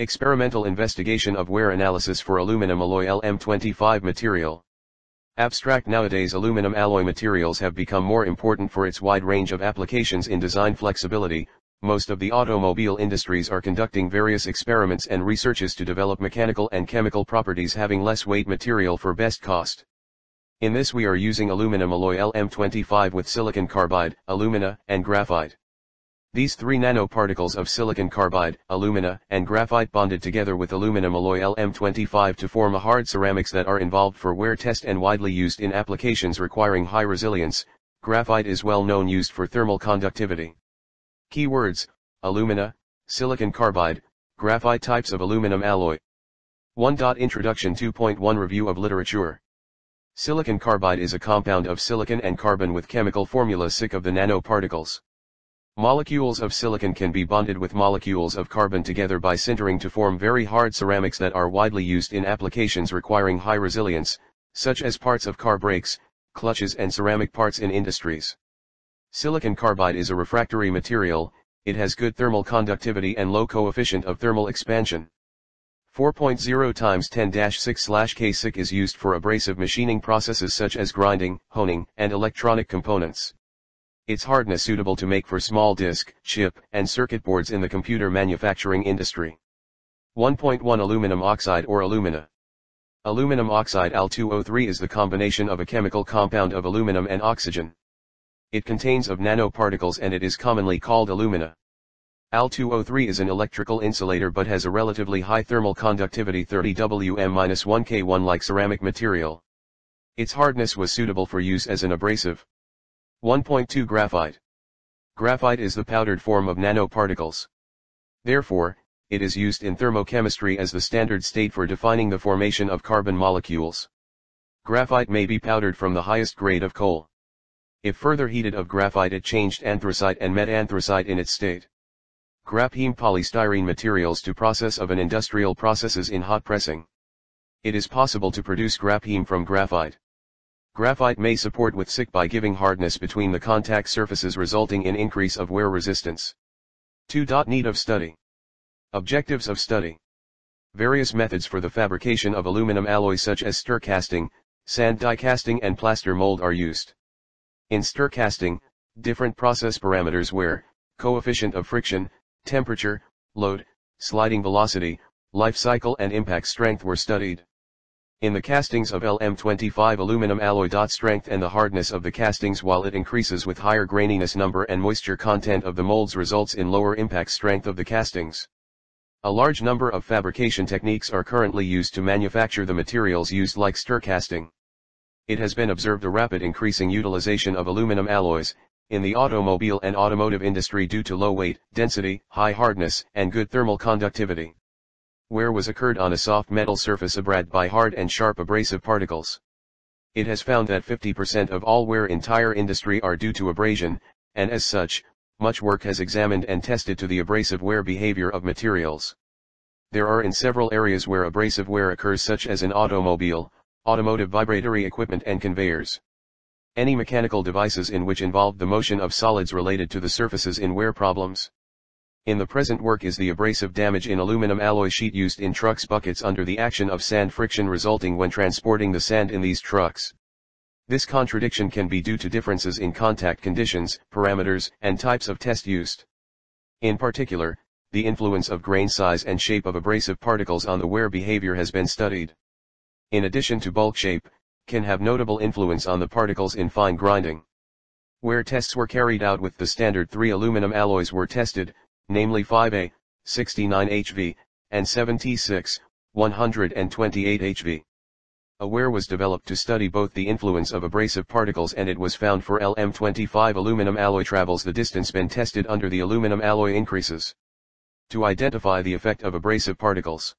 Experimental investigation of wear analysis for aluminum alloy LM25 material. Abstract. Nowadays aluminum alloy materials have become more important for its wide range of applications in design flexibility. Most of the automobile industries are conducting various experiments and researches to develop mechanical and chemical properties having less weight material for best cost. In this we are using aluminum alloy LM25 with silicon carbide, alumina, and graphite. These three nanoparticles of silicon carbide, alumina, and graphite bonded together with aluminum alloy LM25 to form a hard ceramics that are involved for wear test and widely used in applications requiring high resilience. Graphite is well known, used for thermal conductivity. Keywords: alumina, silicon carbide, graphite. Types of aluminum alloy. 1. Introduction. 2.1 Review of literature. Silicon carbide is a compound of silicon and carbon with chemical formula SiC of the nanoparticles. Molecules of silicon can be bonded with molecules of carbon together by sintering to form very hard ceramics that are widely used in applications requiring high resilience, such as parts of car brakes, clutches and ceramic parts in industries. Silicon carbide is a refractory material, it has good thermal conductivity and low coefficient of thermal expansion. 4.0 × 10⁶⁶ SiC is used for abrasive machining processes such as grinding, honing, and electronic components. Its hardness suitable to make for small disk, chip, and circuit boards in the computer manufacturing industry. 1.1 Aluminum oxide or alumina. Aluminum oxide Al2O3 is the combination of a chemical compound of aluminum and oxygen. It contains of nanoparticles and it is commonly called alumina. Al2O3 is an electrical insulator but has a relatively high thermal conductivity 30 Wm-1K1 like ceramic material. Its hardness was suitable for use as an abrasive. 1.2 Graphite. Graphite is the powdered form of nanoparticles. Therefore, it is used in thermochemistry as the standard state for defining the formation of carbon molecules. Graphite may be powdered from the highest grade of coal. If further heated of graphite it changed anthracite and met anthracite in its state. Graphene polystyrene materials to process of an industrial processes in hot pressing. It is possible to produce graphene from graphite. Graphite may support with SiC by giving hardness between the contact surfaces resulting in increase of wear resistance. 2. Need of study. Objectives of study. Various methods for the fabrication of aluminum alloy such as stir casting, sand die casting and plaster mold are used. In stir casting, different process parameters wear, coefficient of friction, temperature, load, sliding velocity, life cycle and impact strength were studied. In the castings of LM25 aluminum alloy. Strength and the hardness of the castings while it increases with higher graininess number and moisture content of the molds results in lower impact strength of the castings. A large number of fabrication techniques are currently used to manufacture the materials used like stir casting. It has been observed a rapid increasing utilization of aluminum alloys in the automobile and automotive industry due to low weight, density, high hardness, and good thermal conductivity. Wear was occurred on a soft metal surface abrad by hard and sharp abrasive particles. It has found that 50% of all wear in tire industry are due to abrasion, and as such, much work has examined and tested to the abrasive wear behavior of materials. There are in several areas where abrasive wear occurs such as in automobile, automotive vibratory equipment and conveyors. Any mechanical devices in which involved the motion of solids related to the surfaces in wear problems. In the present work is the abrasive damage in aluminum alloy sheet used in trucks buckets under the action of sand friction resulting when transporting the sand in these trucks. This contradiction can be due to differences in contact conditions, parameters, and types of test used. In particular, the influence of grain size and shape of abrasive particles on the wear behavior has been studied. In addition to bulk shape, can have notable influence on the particles in fine grinding. Wear tests were carried out with the standard 3 aluminum alloys were tested, namely 5A, 69 HV, and 76, 128 HV. A wear was developed to study both the influence of abrasive particles and it was found for LM25 aluminum alloy travels the distance been tested under the aluminum alloy increases. To identify the effect of abrasive particles.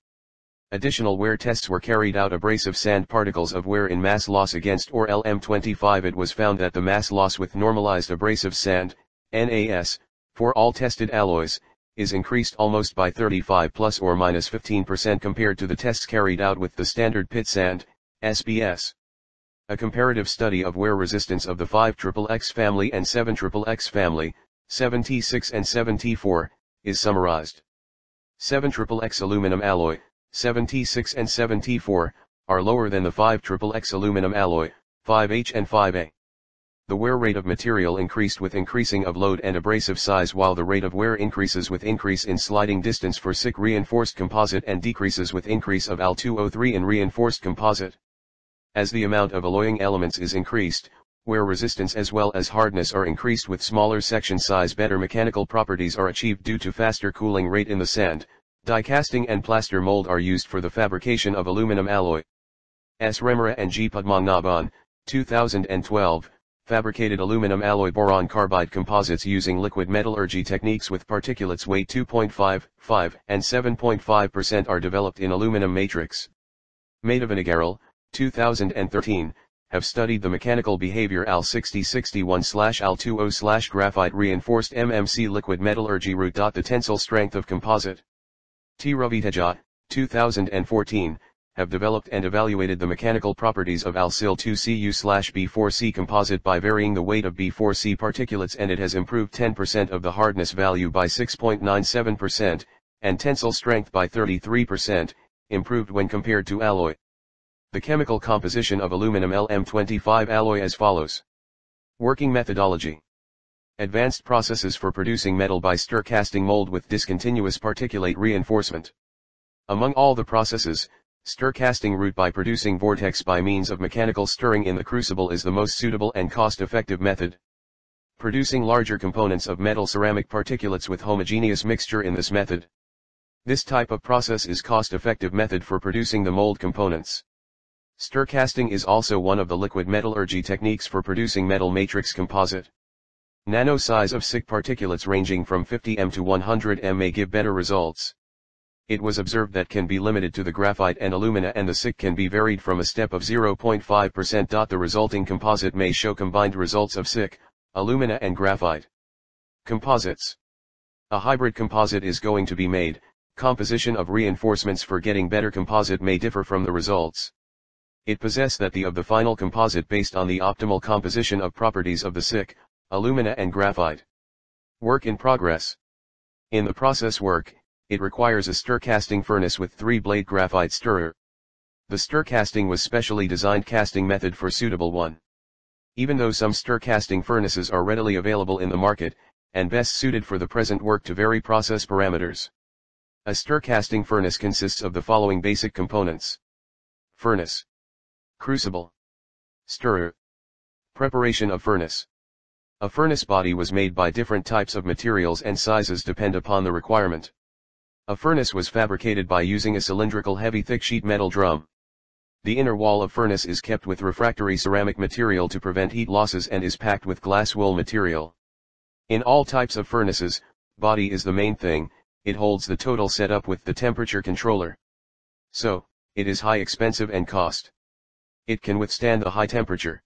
Additional wear tests were carried out abrasive sand particles of wear in mass loss against or LM25. It was found that the mass loss with normalized abrasive sand, NAS, for all tested alloys, is increased almost by 35 ± 15% compared to the tests carried out with the standard pit sand, SBS. A comparative study of wear resistance of the 5XXX family and 7XXX family, 76 and 74, is summarized. 7XXX aluminum alloy, 7T6 and 7T4, are lower than the 5XXX aluminum alloy, 5H and 5A. The wear rate of material increased with increasing of load and abrasive size, while the rate of wear increases with increase in sliding distance for SiC reinforced composite and decreases with increase of Al2O3 in reinforced composite. As the amount of alloying elements is increased, where resistance as well as hardness are increased with smaller section size, better mechanical properties are achieved due to faster cooling rate in the sand. Die casting and plaster mold are used for the fabrication of aluminum alloy. S. Remera and G. Padmanaban, 2012, fabricated aluminum alloy boron carbide composites using liquid metallurgy techniques with particulates weight 2.5, 5, and 7.5% are developed in aluminum matrix. Madhavinagaril, 2013, have studied the mechanical behavior Al6061/Al20/ graphite reinforced MMC liquid metallurgy route. The tensile strength of composite. T. Raviteja, 2014, have developed and evaluated the mechanical properties of Al2Cu/B4C composite by varying the weight of B4C particulates, and it has improved 10% of the hardness value by 6.97%, and tensile strength by 33%, improved when compared to alloy. The chemical composition of aluminum LM25 alloy as follows. Working methodology. Advanced processes for producing metal by stir casting mold with discontinuous particulate reinforcement. Among all the processes, stir casting route by producing vortex by means of mechanical stirring in the crucible is the most suitable and cost-effective method. Producing larger components of metal ceramic particulates with homogeneous mixture in this method. This type of process is cost-effective method for producing the mold components. Stir casting is also one of the liquid metallurgy techniques for producing metal matrix composite. Nano size of SiC particulates ranging from 50 m to 100 m may give better results. It was observed that can be limited to the graphite and alumina, and the SiC can be varied from a step of 0.5%. The resulting composite may show combined results of SiC, alumina and graphite. Composites. A hybrid composite is going to be made. Composition of reinforcements for getting better composite may differ from the results. It possesses that the of the final composite based on the optimal composition of properties of the SiC, alumina and graphite. Work in progress. In the process work, it requires a stir casting furnace with 3-blade graphite stirrer. The stir casting was specially designed casting method for suitable one. Even though some stir casting furnaces are readily available in the market, and best suited for the present work to vary process parameters. A stir casting furnace consists of the following basic components. Furnace. Crucible. Stirrer. Preparation of furnace. A furnace body was made by different types of materials and sizes depend upon the requirement. A furnace was fabricated by using a cylindrical heavy thick sheet metal drum. The inner wall of furnace is kept with refractory ceramic material to prevent heat losses and is packed with glass wool material. In all types of furnaces, body is the main thing, it holds the total setup with the temperature controller. So, it is high expensive and cost. It can withstand the high temperature.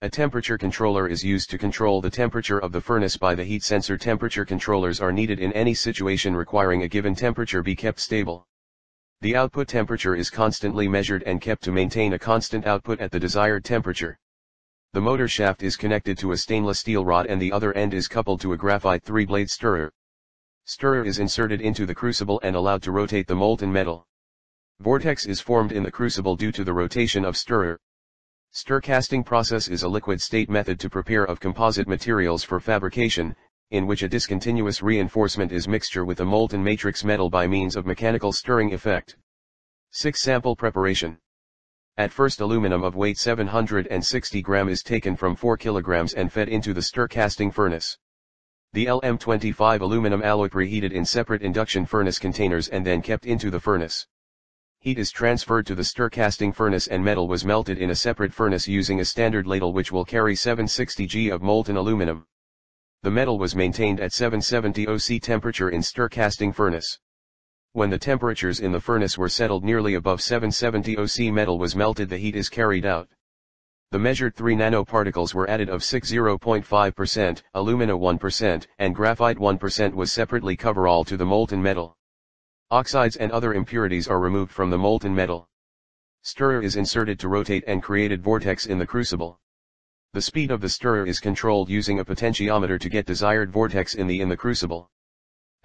A temperature controller is used to control the temperature of the furnace by the heat sensor. Temperature controllers are needed in any situation requiring a given temperature be kept stable. The output temperature is constantly measured and kept to maintain a constant output at the desired temperature. The motor shaft is connected to a stainless steel rod and the other end is coupled to a graphite 3-blade stirrer. Stirrer is inserted into the crucible and allowed to rotate the molten metal. Vortex is formed in the crucible due to the rotation of stirrer. Stir casting process is a liquid state method to prepare of composite materials for fabrication, in which a discontinuous reinforcement is mixture with a molten matrix metal by means of mechanical stirring effect. 6. Sample preparation. At first, aluminum of weight 760 g is taken from 4 kg and fed into the stir casting furnace. The LM25 aluminum alloy preheated in separate induction furnace containers and then kept into the furnace. Heat is transferred to the stir casting furnace and metal was melted in a separate furnace using a standard ladle which will carry 760 g of molten aluminum. The metal was maintained at 770°C temperature in stir casting furnace. When the temperatures in the furnace were settled nearly above 770°C, metal was melted, the heat is carried out. The measured 3 nanoparticles were added of SiC 0.5%, alumina 1%, and graphite 1% was separately covered all to the molten metal. Oxides and other impurities are removed from the molten metal. Stirrer is inserted to rotate and created vortex in the crucible. The speed of the stirrer is controlled using a potentiometer to get desired vortex in the crucible.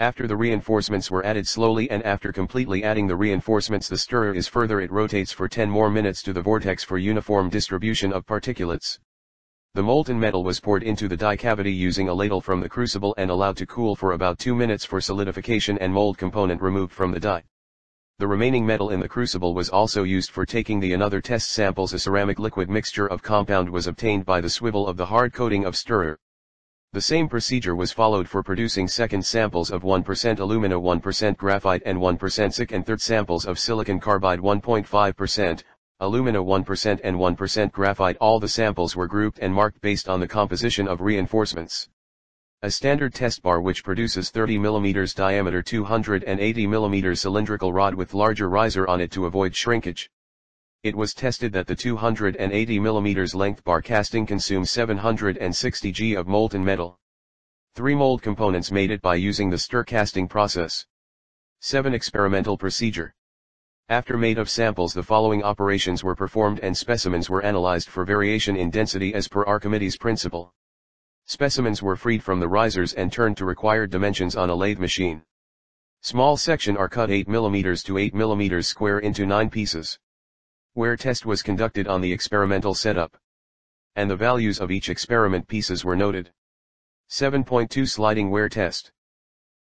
After the reinforcements were added slowly and after completely adding the reinforcements the stirrer is further it rotates for 10 more minutes to the vortex for uniform distribution of particulates. The molten metal was poured into the die cavity using a ladle from the crucible and allowed to cool for about 2 minutes for solidification and mold component removed from the die. The remaining metal in the crucible was also used for taking the another test samples. A ceramic liquid mixture of compound was obtained by the swivel of the hard coating of stirrer. The same procedure was followed for producing second samples of 1% alumina, 1% graphite and 1% SiC, and third samples of silicon carbide 1.5%, alumina 1% and 1% graphite. All the samples were grouped and marked based on the composition of reinforcements. A standard test bar which produces 30 mm diameter 280 mm cylindrical rod with larger riser on it to avoid shrinkage. It was tested that the 280 mm length bar casting consumes 760 g of molten metal. 3 mold components made it by using the stir casting process. 7 Experimental procedure. After made of samples the following operations were performed and specimens were analyzed for variation in density as per Archimedes' principle. Specimens were freed from the risers and turned to required dimensions on a lathe machine. Small section are cut 8 mm to 8 mm square into 9 pieces. Where test was conducted on the experimental setup. And the values of each experiment pieces were noted. 7.2 Sliding wear test.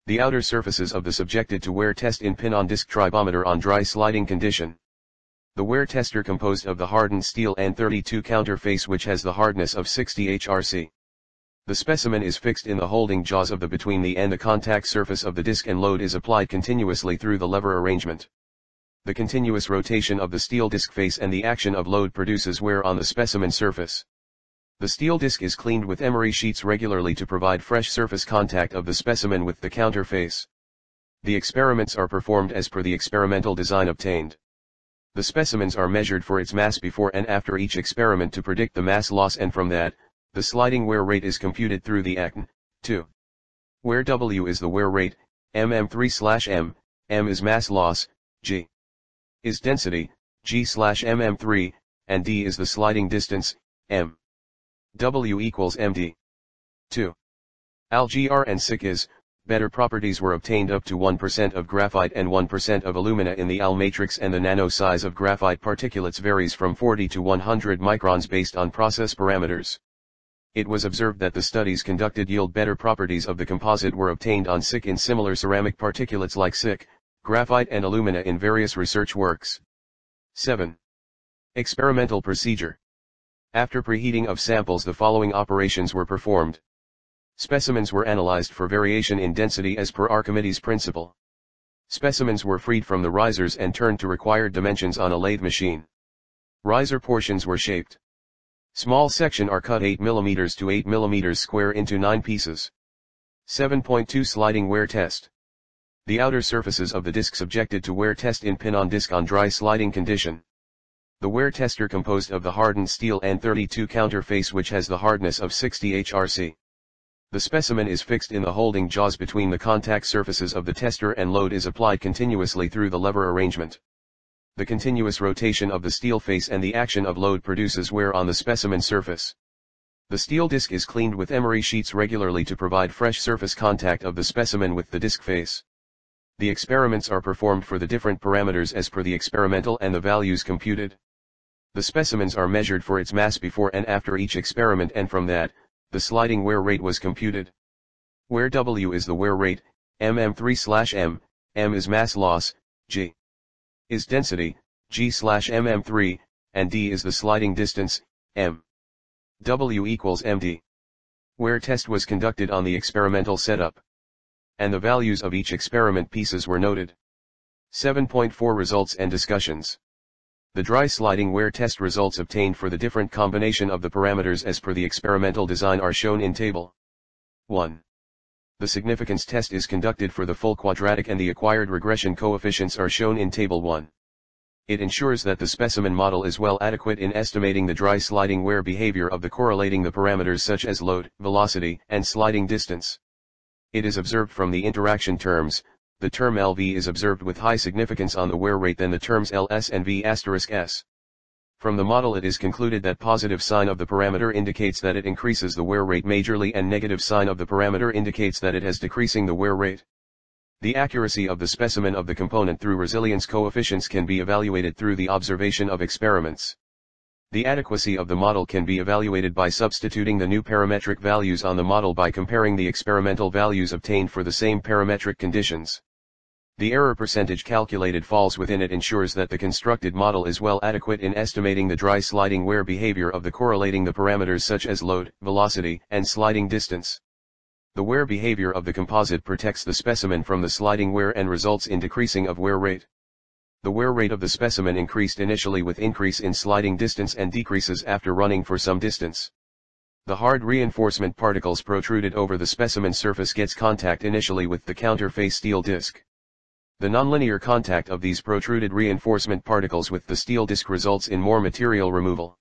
The outer surfaces of the subjected to wear test in pin-on-disc tribometer on dry sliding condition. The wear tester composed of the hardened steel N32 counterface which has the hardness of 60 HRC. The specimen is fixed in the holding jaws of the between the and the contact surface of the disc and load is applied continuously through the lever arrangement. The continuous rotation of the steel disc face and the action of load produces wear on the specimen surface. The steel disc is cleaned with emery sheets regularly to provide fresh surface contact of the specimen with the counter face. The experiments are performed as per the experimental design obtained. The specimens are measured for its mass before and after each experiment to predict the mass loss, and from that, the sliding wear rate is computed through the Acn2, where W is the wear rate, mm3/m, m is mass loss, g is density, g/mm3, and d is the sliding distance, m. W equals md. 2. Al2O3 and SiC is, better properties were obtained up to 1% of graphite and 1% of alumina in the Al matrix, and the nano size of graphite particulates varies from 40 to 100 microns based on process parameters. It was observed that the studies conducted yield better properties of the composite were obtained on SiC in similar ceramic particulates like SiC, graphite and alumina in various research works. 7. Experimental procedure. After preheating of samples the following operations were performed. Specimens were analyzed for variation in density as per Archimedes' principle. Specimens were freed from the risers and turned to required dimensions on a lathe machine. Riser portions were shaped. Small section are cut 8 mm to 8 mm square into 9 pieces. 7.2 Sliding wear test. The outer surfaces of the disc subjected to wear test in pin-on disc on dry sliding condition. The wear tester composed of the hardened steel N32 counterface which has the hardness of 60 HRC. The specimen is fixed in the holding jaws between the contact surfaces of the tester and load is applied continuously through the lever arrangement. The continuous rotation of the steel face and the action of load produces wear on the specimen surface. The steel disc is cleaned with emery sheets regularly to provide fresh surface contact of the specimen with the disc face. The experiments are performed for the different parameters as per the experimental and the values computed. The specimens are measured for its mass before and after each experiment, and from that, the sliding wear rate was computed. Where W is the wear rate, mm3/m, m is mass loss, g is density, g/mm3, and d is the sliding distance, m. W equals md. Where test was conducted on the experimental setup. And the values of each experiment pieces were noted. 7.4 Results and discussions. The dry sliding wear test results obtained for the different combination of the parameters as per the experimental design are shown in table. 1. The significance test is conducted for the full quadratic and the acquired regression coefficients are shown in table 1. It ensures that the specimen model is well adequate in estimating the dry sliding wear behavior of the correlating the parameters such as load, velocity, and sliding distance. It is observed from the interaction terms, the term LV is observed with high significance on the wear rate than the terms LS and V*S. From the model it is concluded that positive sign of the parameter indicates that it increases the wear rate majorly and negative sign of the parameter indicates that it has decreasing the wear rate. The accuracy of the specimen of the component through resilience coefficients can be evaluated through the observation of experiments. The adequacy of the model can be evaluated by substituting the new parametric values on the model by comparing the experimental values obtained for the same parametric conditions. The error percentage calculated falls within it ensures that the constructed model is well adequate in estimating the dry sliding wear behavior of the correlating the parameters such as load, velocity, and sliding distance. The wear behavior of the composite protects the specimen from the sliding wear and results in decreasing of wear rate. The wear rate of the specimen increased initially with increase in sliding distance and decreases after running for some distance. The hard reinforcement particles protruded over the specimen surface gets contact initially with the counter-face steel disc. The nonlinear contact of these protruded reinforcement particles with the steel disc results in more material removal.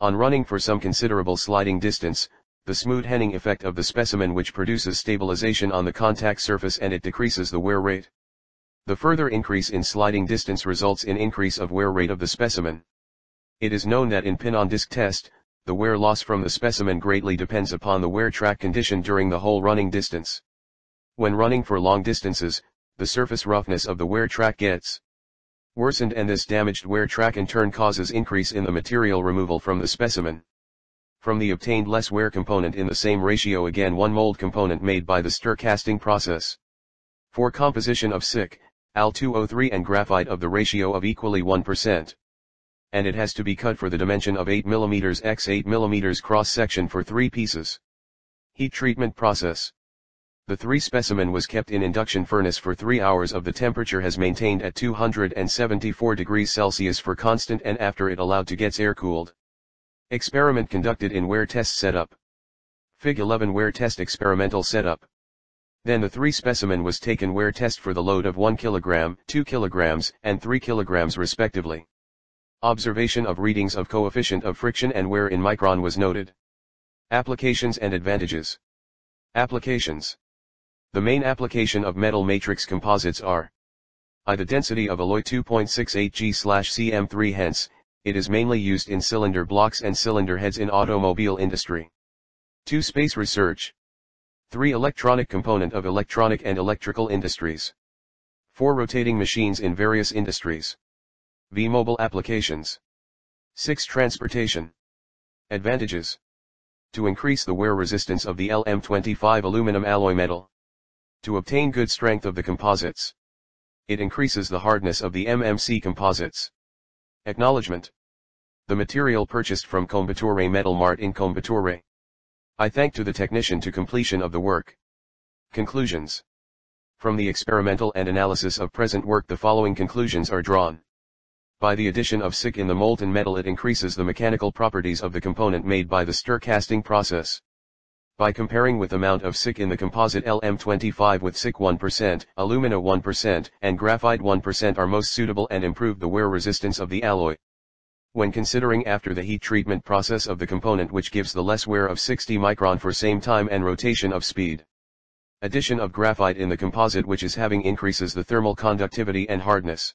On running for some considerable sliding distance, the smooth henning effect of the specimen which produces stabilization on the contact surface and it decreases the wear rate. The further increase in sliding distance results in increase of wear rate of the specimen. It is known that in pin on disc test, the wear loss from the specimen greatly depends upon the wear track condition during the whole running distance. When running for long distances, the surface roughness of the wear track gets worsened and this damaged wear track in turn causes increase in the material removal from the specimen. From the obtained less wear component in the same ratio again one mold component made by the stir casting process. For composition of SiC, Al2O3 and graphite of the ratio of equally 1%. And it has to be cut for the dimension of 8mm x 8mm cross section for 3 pieces. Heat treatment process. The 3 specimen was kept in induction furnace for 3 hours of the temperature has maintained at 274 degrees Celsius for constant and after it allowed to gets air cooled. Experiment conducted in wear test setup. Fig 11 wear test experimental setup. Then the 3 specimen was taken wear test for the load of 1 kg, 2 kg, and 3 kg respectively. Observation of readings of coefficient of friction and wear in micron was noted. Applications and advantages. Applications. The main application of metal matrix composites are I. The density of alloy 2.68 g/cm3 hence, it is mainly used in cylinder blocks and cylinder heads in automobile industry. 2. Space research. 3. Electronic component of electronic and electrical industries. 4. Rotating machines in various industries. V. Mobile applications. 6. Transportation. Advantages. To increase the wear resistance of the LM25 aluminum alloy metal. To obtain good strength of the composites. It increases the hardness of the MMC composites. Acknowledgement. The material purchased from Coimbatore Metal Mart in Coimbatore. I thank to the technician to completion of the work. Conclusions. From the experimental and analysis of present work the following conclusions are drawn. By the addition of SiC in the molten metal it increases the mechanical properties of the component made by the stir casting process. By comparing with amount of SiC in the composite LM25 with SiC 1%, alumina 1%, and graphite 1% are most suitable and improve the wear resistance of the alloy. When considering after the heat treatment process of the component which gives the less wear of 60 micron for same time and rotation of speed. Addition of graphite in the composite which is having increases the thermal conductivity and hardness.